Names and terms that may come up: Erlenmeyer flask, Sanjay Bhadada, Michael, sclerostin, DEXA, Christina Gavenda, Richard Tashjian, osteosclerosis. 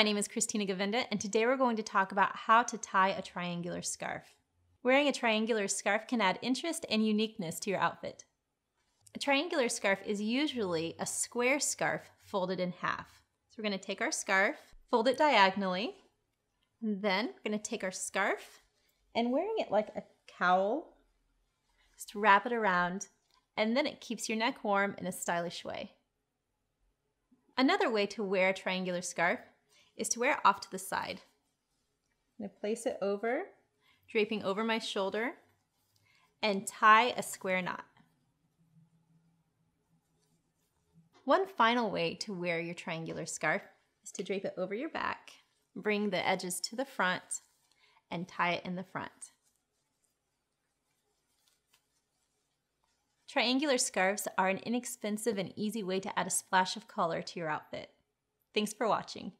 my name is Christina Gavenda, and today we're going to talk about how to tie a triangular scarf. Wearing a triangular scarf can add interest and uniqueness to your outfit. A triangular scarf is usually a square scarf folded in half. So we're going to take our scarf, fold it diagonally, and then we're going to take our scarf and wearing it like a cowl, just wrap it around, and then it keeps your neck warm in a stylish way. Another way to wear a triangular scarf is to wear it off to the side. I'm going to place it over, draping over my shoulder, and tie a square knot. One final way to wear your triangular scarf is to drape it over your back, bring the edges to the front, and tie it in the front. Triangular scarves are an inexpensive and easy way to add a splash of color to your outfit. Thanks for watching.